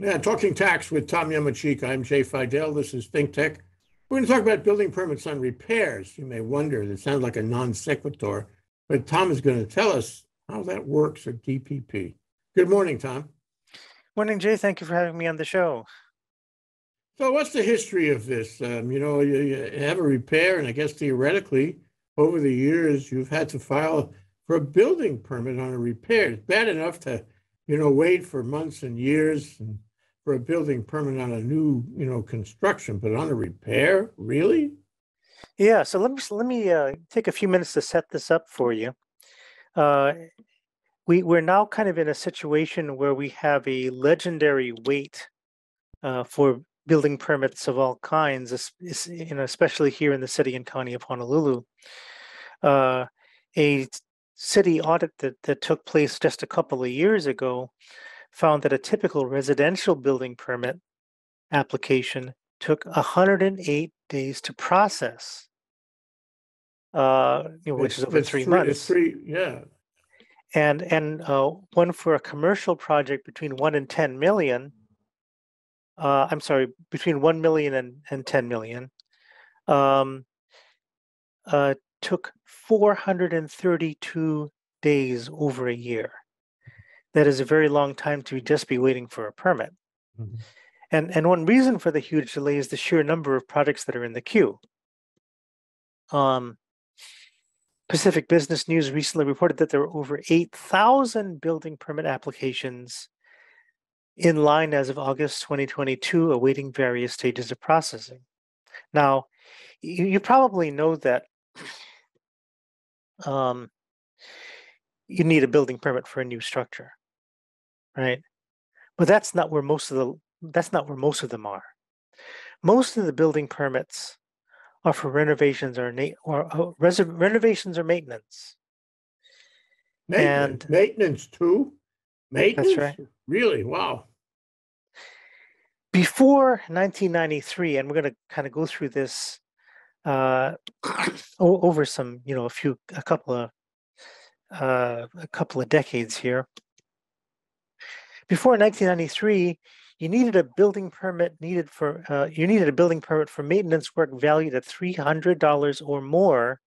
Yeah, talking tax with Tom Yamachika. I'm Jay Fidell. This is ThinkTech. We're going to talk about building permits on repairs. You may wonder, that sounds like a non sequitur, but Tom is going to tell us how that works at DPP. Good morning, Tom. Morning, Jay. Thank you for having me on the show. So what's the history of this? You have a repair, and I guess theoretically, over the years, you've had to file for a building permit on a repair. It's bad enough to, wait for months and years and for a building permit on a new, construction, but on a repair, really? Yeah. So let me take a few minutes to set this up for you. We're now kind of in a situation where we have a legendary wait for building permits of all kinds, especially here in the city and county of Honolulu. A city audit that took place just a couple of years ago found that a typical residential building permit application took 108 days to process, which is over 3 months. Yeah. And one for a commercial project between 1 and 10 million. I'm sorry, between 1 million and 10 million, took 432 days over a year. That is a very long time to just be waiting for a permit. Mm-hmm. And one reason for the huge delay is the sheer number of projects that are in the queue. Pacific Business News recently reported that there were over 8,000 building permit applications in line as of August 2022, awaiting various stages of processing. Now, you probably know that you need a building permit for a new structure, right? But that's not where most of them are. Most of the building permits are for renovations or maintenance. Maintenance too? Maintenance? That's right. Really? Wow. Before 1993, and we're going to kind of go through this over some, a couple of decades here. Before 1993, you needed a building permit for maintenance work valued at $300 or more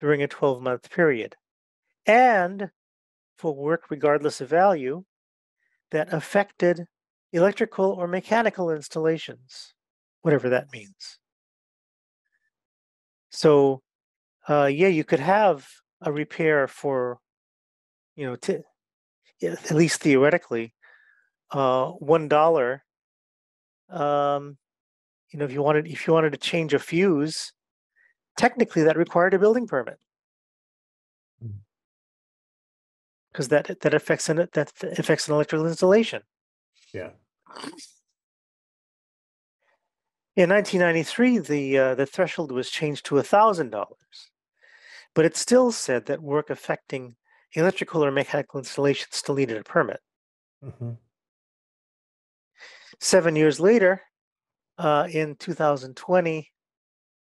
during a 12-month period, and for work regardless of value that affected electrical or mechanical installations, whatever that means. So, you could have a repair for, at least theoretically, $1. If you wanted to change a fuse, technically that required a building permit, because that affects an electrical installation. Yeah. In 1993, the threshold was changed to $1,000, but it still said that work affecting electrical or mechanical installation still needed a permit. Mm-hmm. 7 years later, in 2020,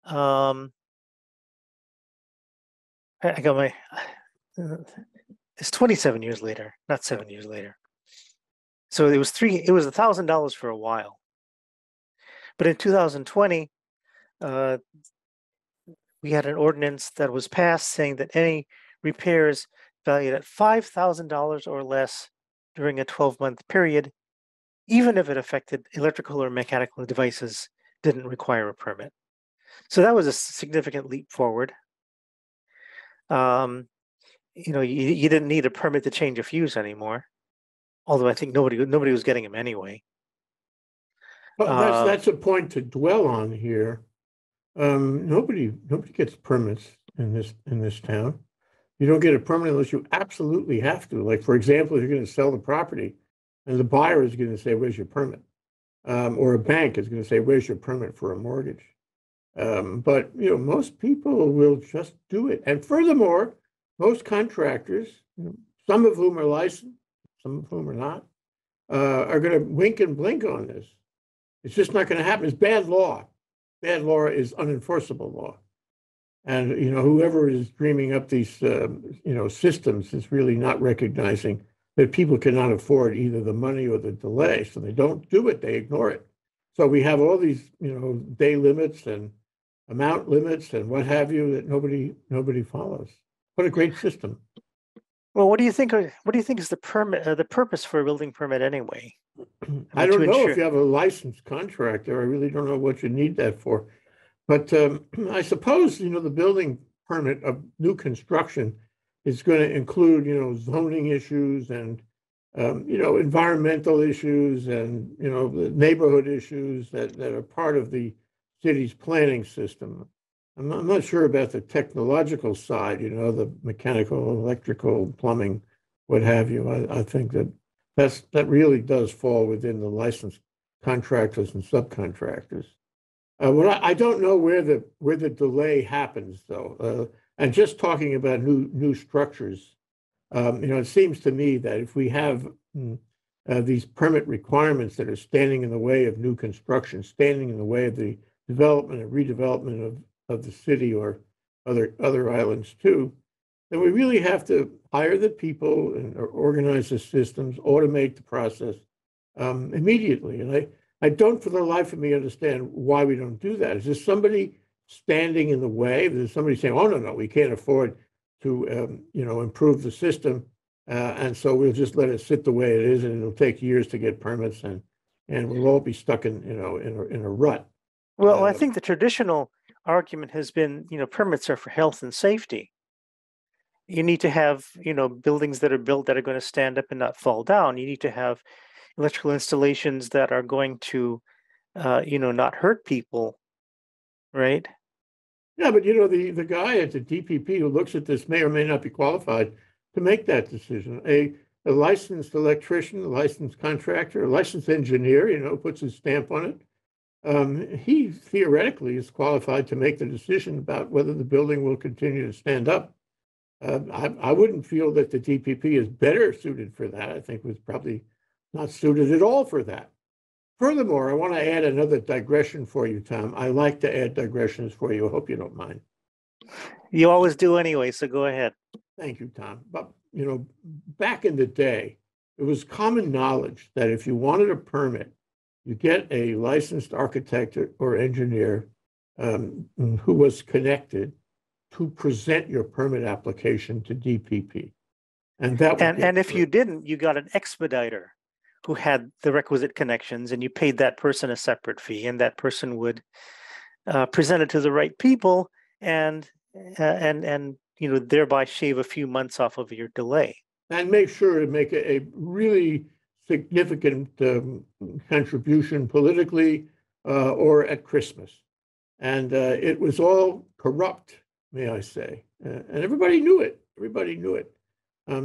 I got my. It's 27 years later, not 7 years later. So it was It was $1,000 for a while, but in 2020, we had an ordinance that was passed saying that any repairs valued at $5,000 or less during a 12-month period, even if it affected electrical or mechanical devices, didn't require a permit. So that was a significant leap forward. You didn't need a permit to change a fuse anymore, although I think nobody was getting them anyway. Well, that's a point to dwell on here. Nobody gets permits in this town. You don't get a permit unless you absolutely have to. Like, for example, if you're going to sell the property, and the buyer is going to say, "Where's your permit?" Or a bank is going to say, "Where's your permit for a mortgage?" But most people will just do it. And furthermore, most contractors, some of whom are licensed, some of whom are not, are going to wink and blink on this. It's just not going to happen. It's bad law. Bad law is unenforceable law. And whoever is dreaming up these systems is really not recognizing that people cannot afford either the money or the delay. So they don't do it, they ignore it. So we have all these, you know, day limits and amount limits and what have you that nobody follows. What a great system. Well, what do you think? What do you think is the purpose for a building permit anyway? I don't know. If you have a licensed contractor, I really don't know what you need that for. But I suppose, you know, the building permit of new construction is going to include, you know, zoning issues and, you know, environmental issues and, you know, the neighborhood issues that are part of the city's planning system. I'm not sure about the technological side, you know, the mechanical, electrical, plumbing, what have you. I think that really does fall within the licensed contractors and subcontractors. Well, I don't know where the delay happens, though. And just talking about new structures, you know, it seems to me that if we have these permit requirements that are standing in the way of new construction, standing in the way of the development and redevelopment of the city or other islands too, then we really have to hire the people and organize the systems, automate the process immediately. And I don't for the life of me understand why we don't do that. Is there somebody standing in the way? Is there somebody saying, oh, no, we can't afford to you know, improve the system, and so we'll just let it sit the way it is, and it'll take years to get permits, and we'll all be stuck in, you know, in a rut. Well, I think the traditional argument has been, you know, permits are for health and safety. You need to have, you know, buildings that are built that are going to stand up and not fall down. You need to have electrical installations that are going to, you know, not hurt people, right? Yeah, but, you know, the guy at the DPP who looks at this may or may not be qualified to make that decision. A licensed electrician, a licensed contractor, a licensed engineer, you know, puts his stamp on it. He theoretically is qualified to make the decision about whether the building will continue to stand up. I wouldn't feel that the DPP is better suited for that. I think it was probably not suited at all for that. Furthermore, I want to add another digression for you, Tom. I like to add digressions for you. I hope you don't mind. You always do anyway, so go ahead. Thank you, Tom. But, you know, back in the day, it was common knowledge that if you wanted a permit, you get a licensed architect or engineer who was connected to present your permit application to DPP. And that and if you didn't, you got an expediter who had the requisite connections, and you paid that person a separate fee, and that person would present it to the right people, and you know, thereby shave a few months off of your delay. And make sure to make a really significant contribution politically or at Christmas. And it was all corrupt, may I say. And everybody knew it. Everybody knew it.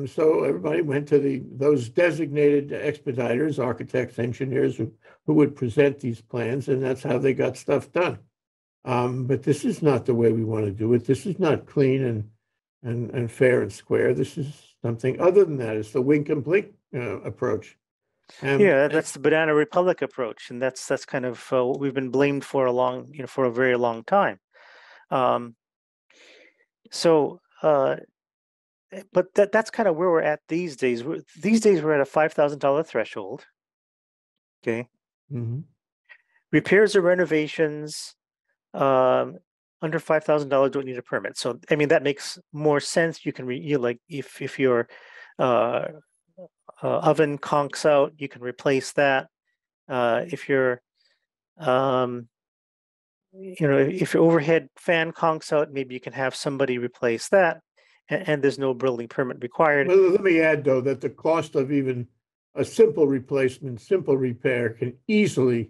So everybody went to those designated expediters, architects, engineers who would present these plans, and that's how they got stuff done. But this is not the way we want to do it. This is not clean and fair and square. This is something other than that. It's the wink and blink approach. Yeah, that's the Banana Republic approach, and that's kind of what we've been blamed for a very long time. But that's kind of where we're at these days. We're at a $5,000 threshold. Okay, repairs or renovations under $5,000 don't need a permit. So I mean, that makes more sense. You can if you're oven conks out, you can replace that. If your if your overhead fan conks out, maybe you can have somebody replace that, and there's no building permit required. Well, let me add though that the cost of even a simple replacement, simple repair, can easily,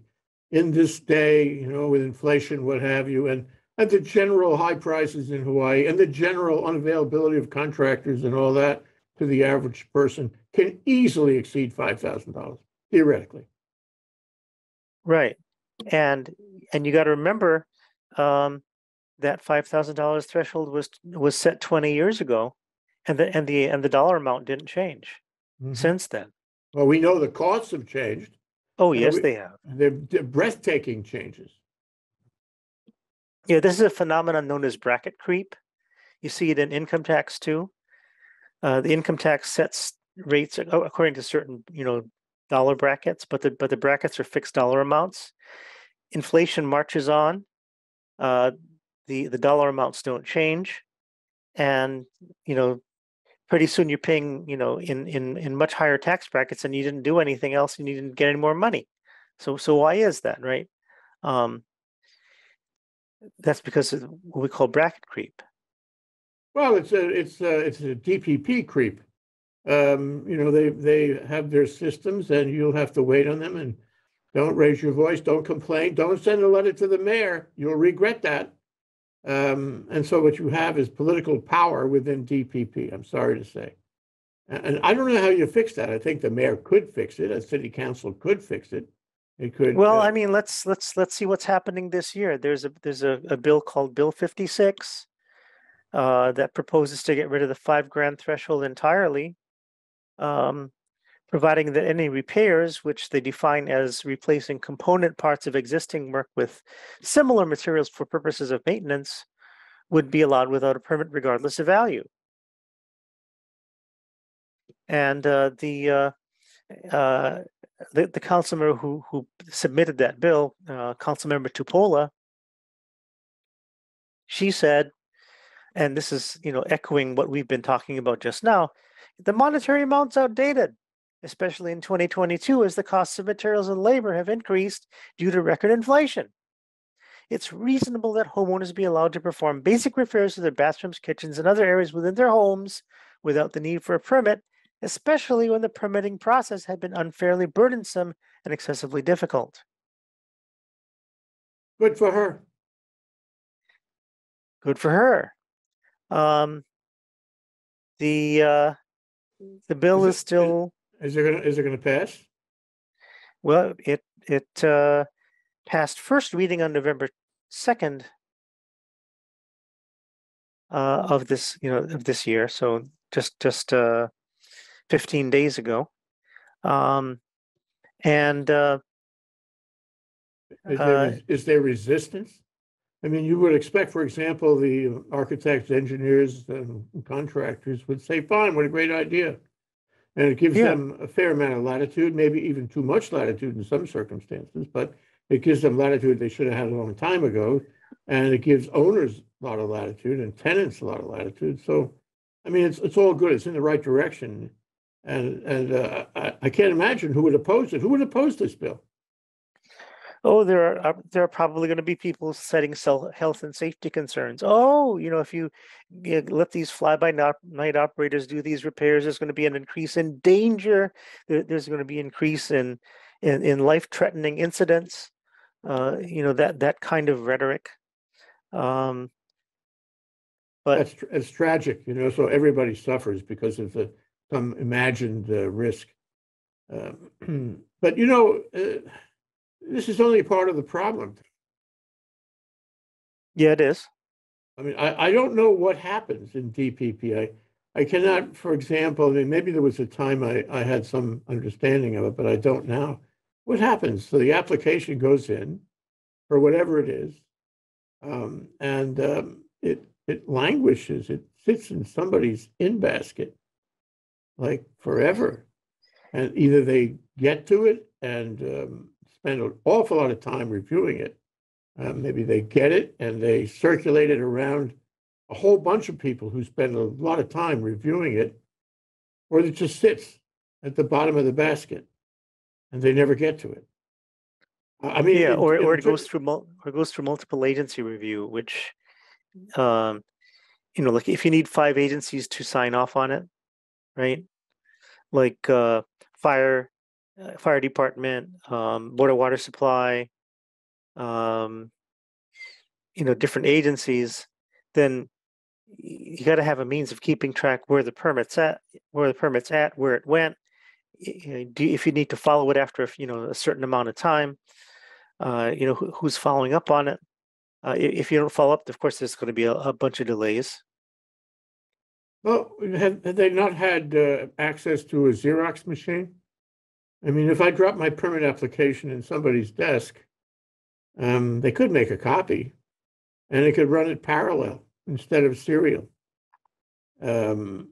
in this day, you know, with inflation, what have you, and the general high prices in Hawaii and the general unavailability of contractors and all that, to the average person, can easily exceed $5,000 theoretically. Right, and you got to remember that $5,000 threshold was set 20 years ago, and the dollar amount didn't change since then. Well, we know the costs have changed. Oh yes, they have. They're breathtaking changes. Yeah, this is a phenomenon known as bracket creep. You see it in income tax too. The income tax sets rates according to certain, dollar brackets, but the brackets are fixed dollar amounts. Inflation marches on. The dollar amounts don't change, and pretty soon you're paying in much higher tax brackets, and you didn't do anything else, and you didn't get any more money. So why is that, right? That's because of what we call bracket creep. Well, it's a DPP creep. They have their systems, and you'll have to wait on them. And don't raise your voice. Don't complain. Don't send a letter to the mayor. You'll regret that. And so what you have is political power within DPP, I'm sorry to say. And I don't know how you fix that. I think the mayor could fix it. A city council could fix it. It could. Well, I mean, let's see what's happening this year. There's a bill called Bill 56 that proposes to get rid of the $5,000 threshold entirely. Providing that any repairs, which they define as replacing component parts of existing work with similar materials for purposes of maintenance, would be allowed without a permit, regardless of value. And the councilmember who submitted that bill, Councilmember Tupola, she said, and this is echoing what we've been talking about just now, the monetary amount's outdated, especially in 2022, as the costs of materials and labor have increased due to record inflation. It's reasonable that homeowners be allowed to perform basic repairs to their bathrooms, kitchens, and other areas within their homes without the need for a permit, especially when the permitting process had been unfairly burdensome and excessively difficult. Good for her. Good for her. The bill is still... Is it gonna pass? Well, it passed first reading on November 2nd of this year, so just 15 days ago, and is there resistance? I mean, you would expect, for example, the architects, engineers, and contractors would say, "Fine, what a great idea." And it gives them a fair amount of latitude, maybe even too much latitude in some circumstances, but it gives them latitude they should have had a long time ago. And it gives owners a lot of latitude and tenants a lot of latitude. So, I mean, it's all good. It's in the right direction. And I can't imagine who would oppose it. Who would oppose this bill? Oh, there are probably going to be people citing health and safety concerns. Oh, if you let these fly-by-night operators do these repairs, there's going to be an increase in danger. There's going to be increase in life-threatening incidents. That kind of rhetoric. But it's tragic, So everybody suffers because of some imagined risk. But this is only part of the problem. Yeah, it is. I mean, I don't know what happens in DPP. I cannot, for example, maybe there was a time I had some understanding of it, but I don't now. What happens? So the application goes in for whatever it is, and it languishes. It sits in somebody's in-basket, like forever. And either they get to it and... spend an awful lot of time reviewing it. Maybe they get it and they circulate it around a whole bunch of people who spend a lot of time reviewing it, or it just sits at the bottom of the basket and they never get to it. I mean, yeah, it goes through multiple agency review, which, like if you need 5 agencies to sign off on it, right? Like fire department, Board of Water Supply, different agencies, then you got to have a means of keeping track where the permit's at, where it went. If you need to follow it after a certain amount of time, who's following up on it. If you don't follow up, of course, there's going to be a bunch of delays. Well, have they not had access to a Xerox machine? I mean, if I drop my permit application in somebody's desk, they could make a copy and they could run it parallel instead of serial. And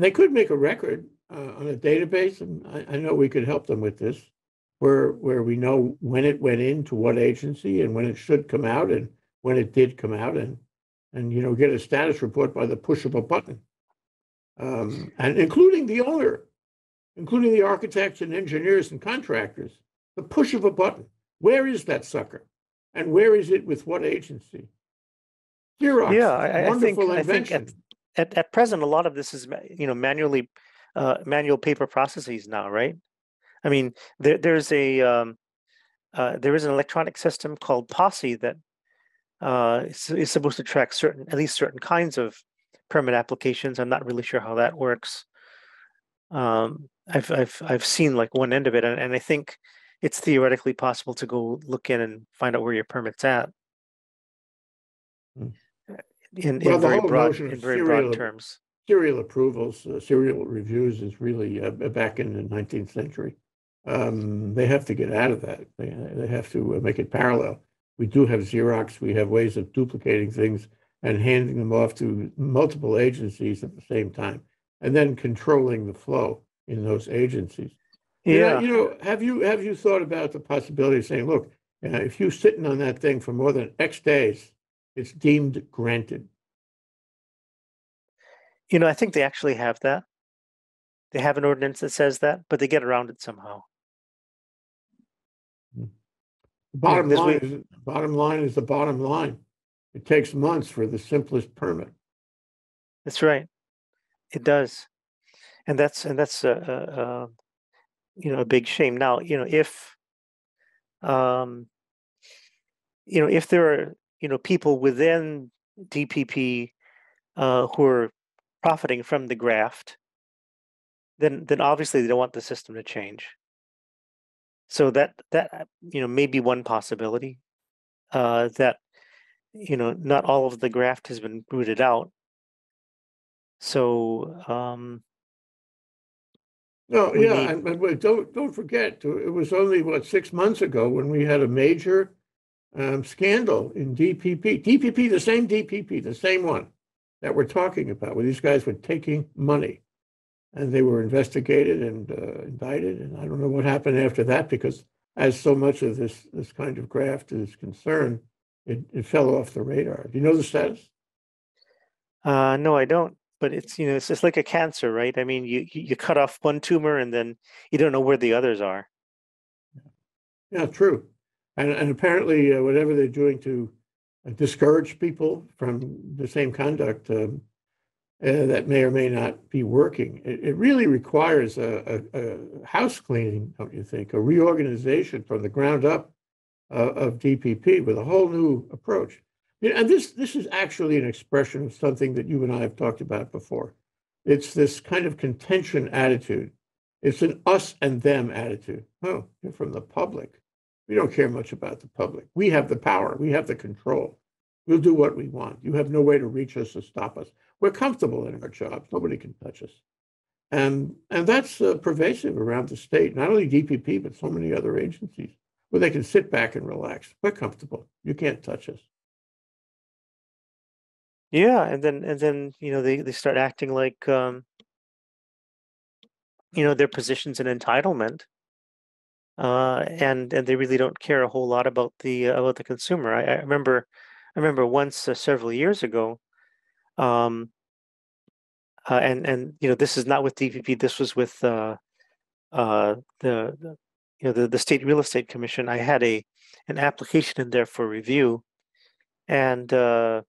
they could make a record. on a database, and I know we could help them with this, where we know when it went into what agency and when it should come out and when it did come out, and you know, get a status report by the push of a button, and including the owner, including the architects and engineers and contractors, the push of a button. Where is that sucker? And where is it with what agency? Xerox, yeah, I think at present, a lot of this is, you know, manual paper processes now, right? I mean, there is an electronic system called POSSE that is supposed to track at least certain kinds of permit applications. I'm not really sure how that works. I've seen like one end of it, and I think it's theoretically possible to go look in and find out where your permit's at in very broad terms. Serial approvals, serial reviews is really back in the 19th century. They have to get out of that. They have to make it parallel. We do have Xerox. We have ways of duplicating things and handing them off to multiple agencies at the same time, and then controlling the flow in those agencies. Yeah, you know, have you thought about the possibility of saying, look, if you're sitting on that thing for more than X days, it's deemed granted? You know, I think they actually have that. They have an ordinance that says that, but they get around it somehow. Bottom line is the bottom line. It takes months for the simplest permit. That's right. It does, and that's you know, a big shame. Now, you know, if there are, you know, people within DPP who are profiting from the graft, then obviously they don't want the system to change. So that you know, may be one possibility, that, you know, not all of the graft has been rooted out. So and don't forget, it was only, what, 6 months ago when we had a major scandal in DPP. DPP, the same one that we're talking about, where these guys were taking money, and they were investigated and indicted. And I don't know what happened after that, because as so much of this kind of graft is concerned, it fell off the radar. Do you know the status? No, I don't. But it's, you know, it's just like a cancer, right? I mean, you cut off one tumor and then you don't know where the others are. Yeah, true. And apparently, whatever they're doing to discourage people from the same conduct, that may or may not be working. It really requires a house cleaning, don't you think? A reorganization from the ground up of DPP with a whole new approach. And this is actually an expression of something that you and I have talked about before. It's this kind of contention attitude. It's an us and them attitude. Oh, you're from the public. We don't care much about the public. We have the power. We have the control. We'll do what we want. You have no way to reach us or stop us. We're comfortable in our jobs. Nobody can touch us. And that's pervasive around the state, not only DPP, but so many other agencies, where they can sit back and relax. We're comfortable. You can't touch us. Yeah, and then you know, they start acting like you know, their position's an entitlement, and they really don't care a whole lot about the consumer. I remember once several years ago, and you know, this is not with DPP. This was with the State Real Estate Commission. I had an application in there for review, and the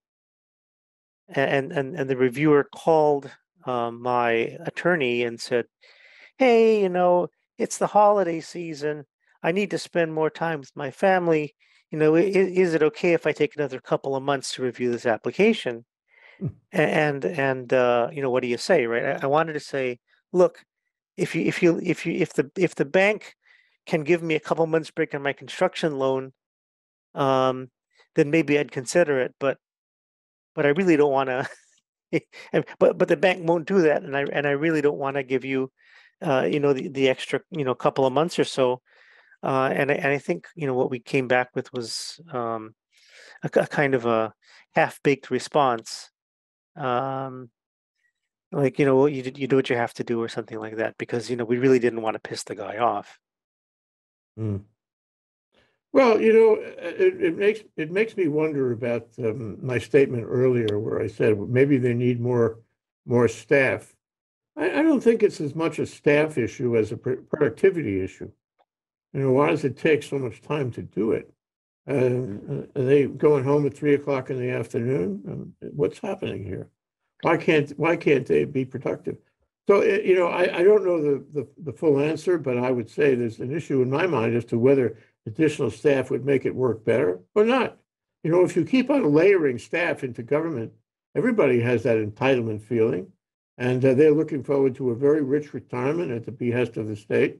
reviewer called my attorney and said, "Hey, you know, it's the holiday season. I need to spend more time with my family. You know, is it okay if I take another couple of months to review this application?" And you know, what do you say, right? I wanted to say, look, if the bank can give me a couple months break on my construction loan, then maybe I'd consider it, but I really don't want to. but the bank won't do that, and I really don't want to give you, you know, the extra, you know, couple of months or so. And I think, you know, what we came back with was a kind of a half-baked response, like, you know, you do what you have to do or something like that, because, you know, we really didn't want to piss the guy off. Mm. Well, you know, it makes me wonder about my statement earlier where I said, well, maybe they need more staff. I don't think it's as much a staff issue as a productivity issue. You know, why does it take so much time to do it? Are they going home at 3 o'clock in the afternoon? What's happening here? Why can't they be productive? So, you know, I don't know the full answer, but I would say there's an issue in my mind as to whether additional staff would make it work better or not. You know, if you keep on layering staff into government, everybody has that entitlement feeling, and they're looking forward to a very rich retirement at the behest of the state,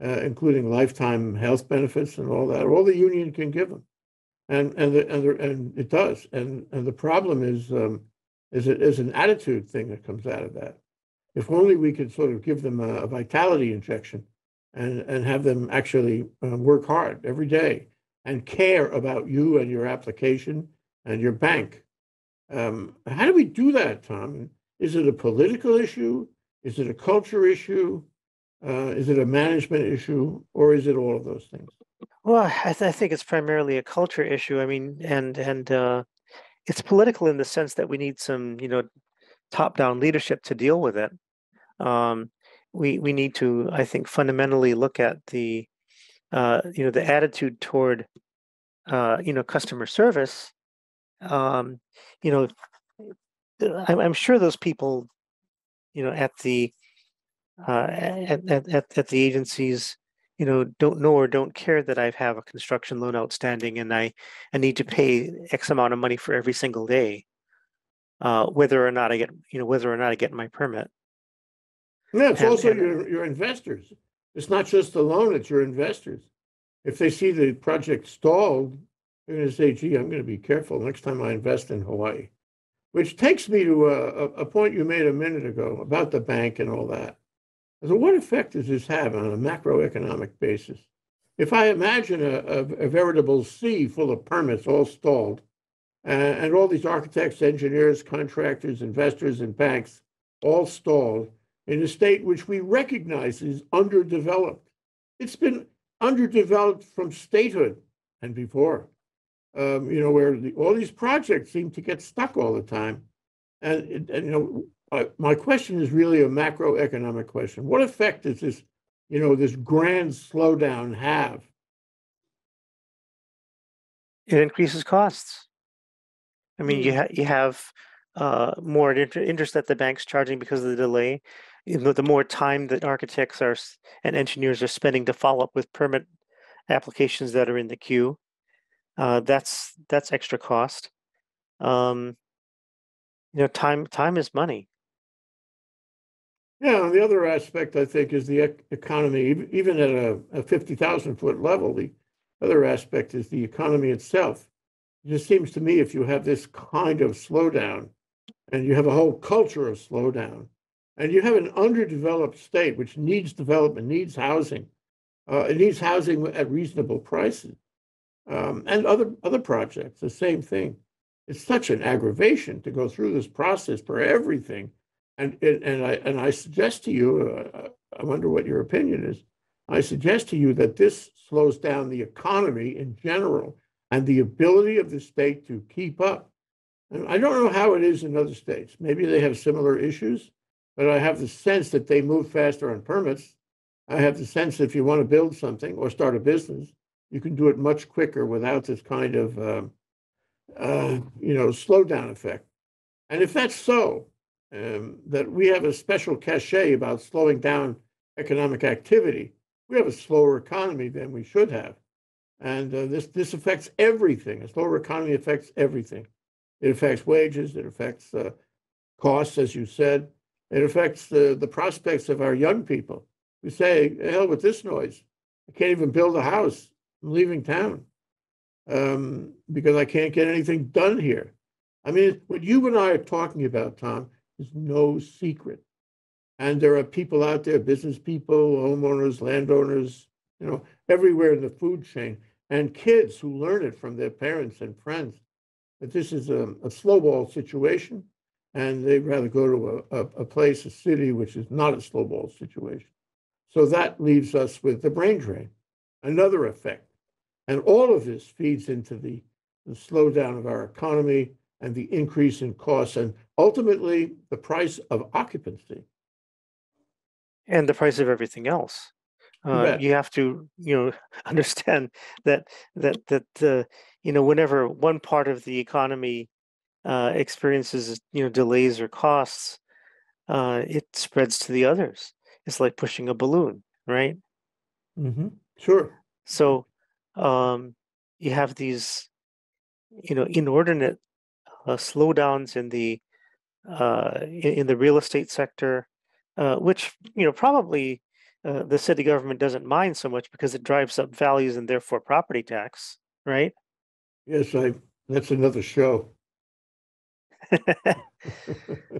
including lifetime health benefits and all that, all the union can give them, and it does. And the problem is an attitude thing that comes out of that. If only we could sort of give them a vitality injection and have them actually work hard every day and care about you and your application and your bank. How do we do that, Tom? Is it a political issue? Is it a culture issue? Is it a management issue, or is it all of those things? Well, I think it's primarily a culture issue. I mean, and it's political in the sense that we need some, you know, top-down leadership to deal with it. We need to, I think, fundamentally look at the, you know, the attitude toward, you know, customer service. You know, I'm sure those people, you know, at the agencies, you know or don't care that I have a construction loan outstanding and I need to pay X amount of money for every single day, whether or not I get my permit. Yeah, it's also your investors. It's not just the loan, it's your investors. If they see the project stalled, they're going to say, gee, I'm going to be careful next time I invest in Hawaii. Which takes me to a point you made a minute ago about the bank and all that. So what effect does this have on a macroeconomic basis? If I imagine a veritable sea full of permits all stalled, and all these architects, engineers, contractors, investors, and banks all stalled in a state which we recognize is underdeveloped. It's been underdeveloped from statehood and before, you know, where all these projects seem to get stuck all the time. And you know, my question is really a macroeconomic question. What effect does this, you know, this grand slowdown have? It increases costs. I mean, you have more interest that the bank's charging because of the delay. You know, the more time that architects and engineers are spending to follow up with permit applications that are in the queue, that's extra cost. You know, time is money. Yeah, and the other aspect I think is the economy. Even at a 50,000-foot level, the other aspect is the economy itself. It just seems to me if you have this kind of slowdown, and you have a whole culture of slowdown, and you have an underdeveloped state which needs development, needs housing, it needs housing at reasonable prices, and other projects, the same thing. It's such an aggravation to go through this process for everything, and I suggest to you, I wonder what your opinion is. I suggest to you that this slows down the economy in general and the ability of the state to keep up. And I don't know how it is in other states. Maybe they have similar issues, but I have the sense that they move faster on permits. I have the sense that if you want to build something or start a business, you can do it much quicker without this kind of you know, slowdown effect. And if that's so, that we have a special cachet about slowing down economic activity, we have a slower economy than we should have. And this affects everything. A slower economy affects everything. It affects wages, it affects costs, as you said. It affects the prospects of our young people. We say, hell with this noise. I can't even build a house. I'm leaving town. Because I can't get anything done here. I mean, what you and I are talking about, Tom, is no secret. And there are people out there, business people, homeowners, landowners, you know, everywhere in the food chain, and kids who learn it from their parents and friends, that this is a slow ball situation. and they'd rather go to a place, a city, which is not a snowball situation. So that leaves us with the brain drain, another effect. And all of this feeds into the slowdown of our economy and the increase in costs and ultimately the price of occupancy. And the price of everything else. You have to, understand that whenever one part of the economy experiences, delays or costs, it spreads to the others. It's like pushing a balloon, right? Mm-hmm. Sure. So you have these, inordinate slowdowns in the real estate sector, which probably. The city government doesn't mind so much because it drives up values and therefore property tax, right? Yes, that's another show. But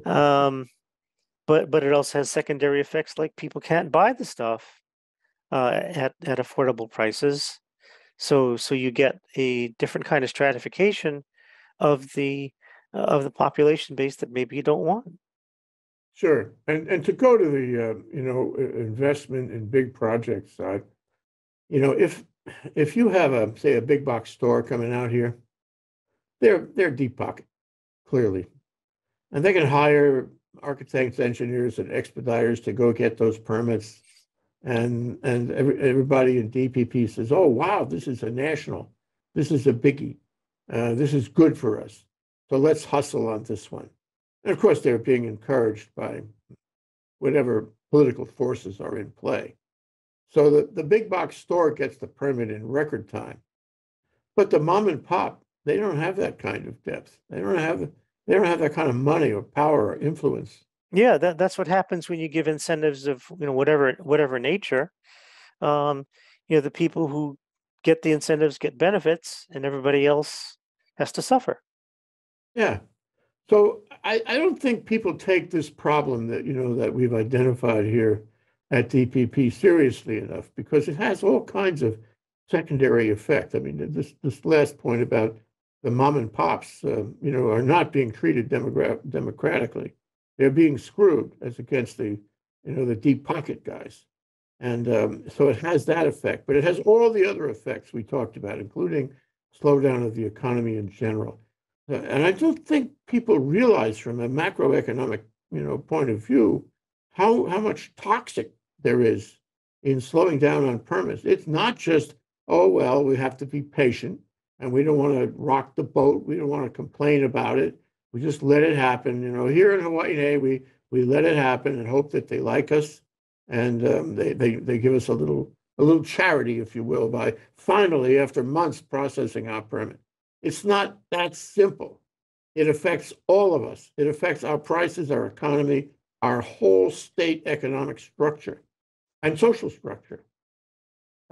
it also has secondary effects, like people can't buy the stuff at affordable prices. So you get a different kind of stratification of the population base that maybe you don't want. Sure. And to go to the, investment in big projects side, if you have, say, a big box store coming out here, they're deep pocket, clearly. And they can hire architects, engineers, and expediters to go get those permits. And everybody in DPP says, oh, wow, this is a national. This is a biggie. This is good for us. So let's hustle on this one. And of course, they're being encouraged by whatever political forces are in play. So the big box store gets the permit in record time. But the mom and pop, they don't have that kind of depth. They don't have that kind of money or power or influence. Yeah, that's what happens when you give incentives of whatever nature. The people who get the incentives get benefits, and everybody else has to suffer. Yeah. So I don't think people take this problem that, that we've identified here at DPP seriously enough, because it has all kinds of secondary effect. I mean, this last point about the mom and pops, are not being treated democratically. They're being screwed as against the, the deep pocket guys. And so it has that effect, but it has all the other effects we talked about, including slowdown of the economy in general. And I don't think people realize from a macroeconomic, point of view, how much toxic there is in slowing down on permits. It's not just, oh, well, we have to be patient and we don't want to rock the boat. We don't want to complain about it. We just let it happen. Here in Hawaii, we let it happen and hope that they like us. And they give us a little charity, if you will, by finally, after months, processing our permit. It's not that simple. It affects all of us. It affects our prices, our economy, our whole state economic structure and social structure.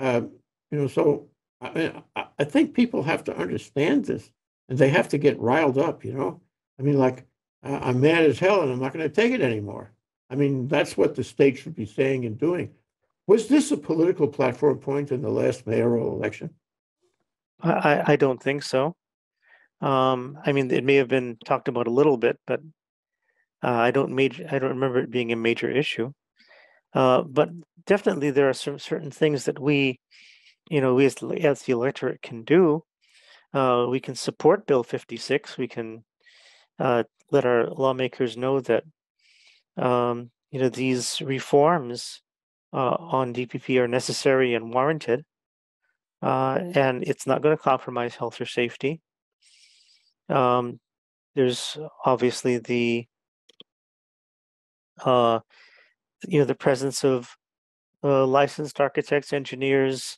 So I think people have to understand this and they have to get riled up, I mean, like, I'm mad as hell and I'm not going to take it anymore. I mean, that's what the state should be saying and doing. Was this a political platform point in the last mayoral election? I don't think so. I mean, it may have been talked about a little bit, but I don't remember it being a major issue. But definitely, there are certain things that we as the electorate can do. We can support Bill 56. We can let our lawmakers know that these reforms on DPP are necessary and warranted. And it's not going to compromise health or safety. There's obviously the, the presence of licensed architects, engineers,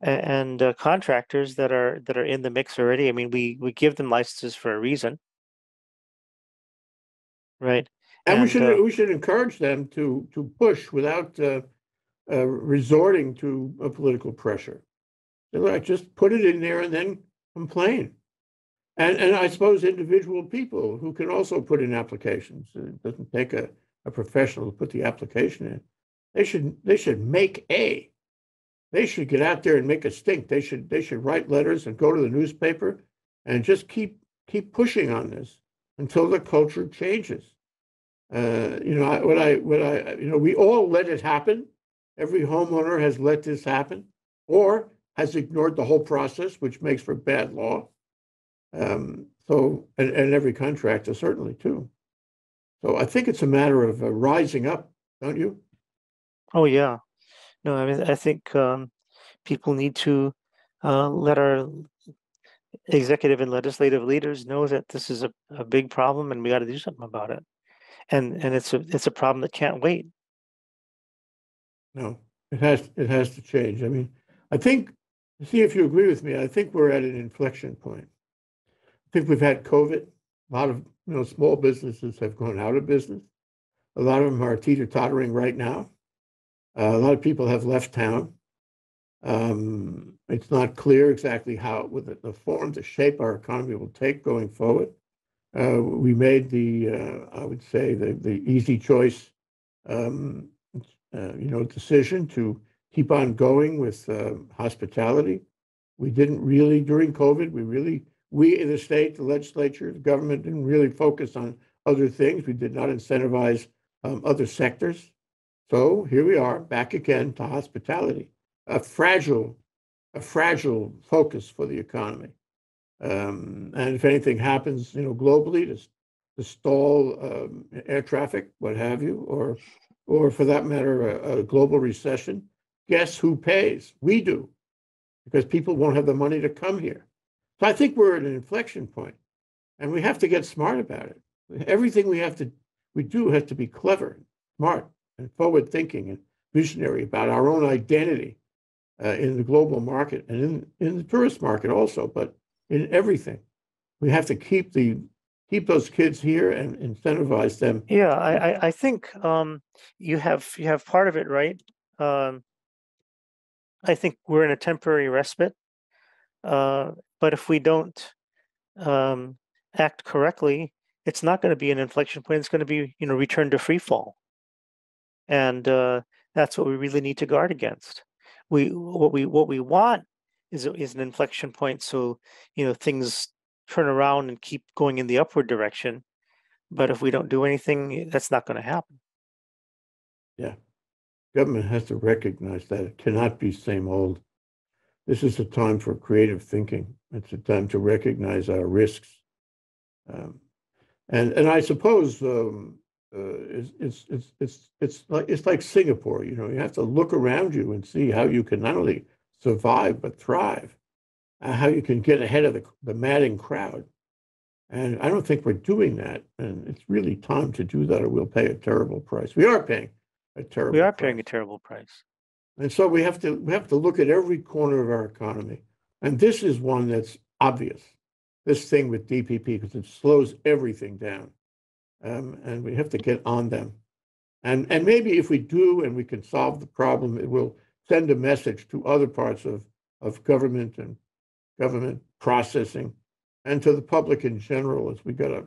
and contractors that are in the mix already. I mean, we give them licenses for a reason, right? And we should encourage them to push without resorting to a political pressure. Like, just put it in there and then complain. And I suppose individual people who can also put in applications. It doesn't take a professional to put the application in. They should make a. They should get out there and make a stink. They should write letters and go to the newspaper and just keep pushing on this. until the culture changes. We all let it happen. Every homeowner has let this happen or has ignored the whole process, which makes for bad law. And every contractor certainly too. So I think it's a matter of rising up, don't you? Oh yeah, no, I mean I think people need to let our executive and legislative leaders know that this is a big problem and we got to do something about it. And it's a problem that can't wait. No, it has to change. I mean, I think, see if you agree with me, I think we're at an inflection point. I think we've had COVID. A lot of small businesses have gone out of business. A lot of them are teeter-tottering right now. A lot of people have left town. It's not clear exactly how, with the form, the shape our economy will take going forward. We made the, I would say, the easy choice, decision to keep on going with hospitality. We didn't really, during COVID, we in the state, the legislature, the government didn't really focus on other things. We did not incentivize other sectors. So here we are back again to hospitality, a fragile focus for the economy. And if anything happens, globally, to stall air traffic, what have you, or for that matter, a global recession, guess who pays? We do, because people won't have the money to come here. So I think we're at an inflection point, and we have to get smart about it. Everything we do has to be clever, smart, and forward-thinking and visionary about our own identity in the global market and in the tourist market also, but in everything. We have to keep those kids here and incentivize them. Yeah, I think you have part of it right. I think we're in a temporary respite, but if we don't act correctly, it's not going to be an inflection point. It's going to be return to free fall, and that's what we really need to guard against. What we want is an inflection point, so things turn around and keep going in the upward direction. But if we don't do anything, that's not going to happen. Yeah, government has to recognize that it cannot be same old. This is a time for creative thinking. It's a time to recognize our risks, and I suppose it's like Singapore. You have to look around you and see how you can not only survive, but thrive, how you can get ahead of the madding crowd. And I don't think we're doing that. And it's really time to do that, or we'll pay a terrible price. We are paying a terrible price. And so we have to look at every corner of our economy. And this is one that's obvious, this thing with DPP, because it slows everything down. And we have to get on them. And maybe if we do and we can solve the problem, it will send a message to other parts of government and government processing and to the public in general, as we gotta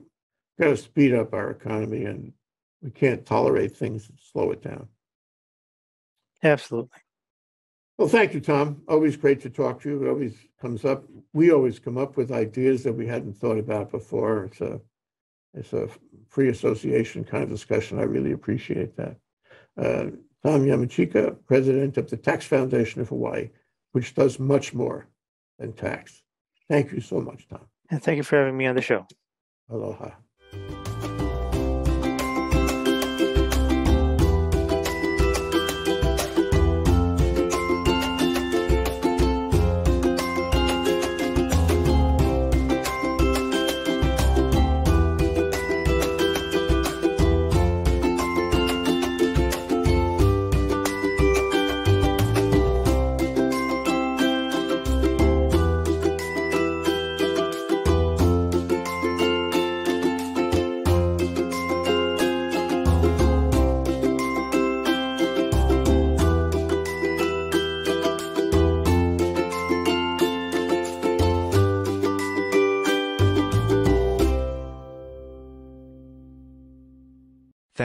speed up our economy, and we can't tolerate things that slow it down. Absolutely. Well, thank you, Tom. Always great to talk to you. It always comes up. We always come up with ideas that we hadn't thought about before. It's a free association kind of discussion. I really appreciate that. Tom Yamachika, president of the Tax Foundation of Hawaii, which does much more than tax. Thank you so much, Tom. And thank you for having me on the show. Aloha.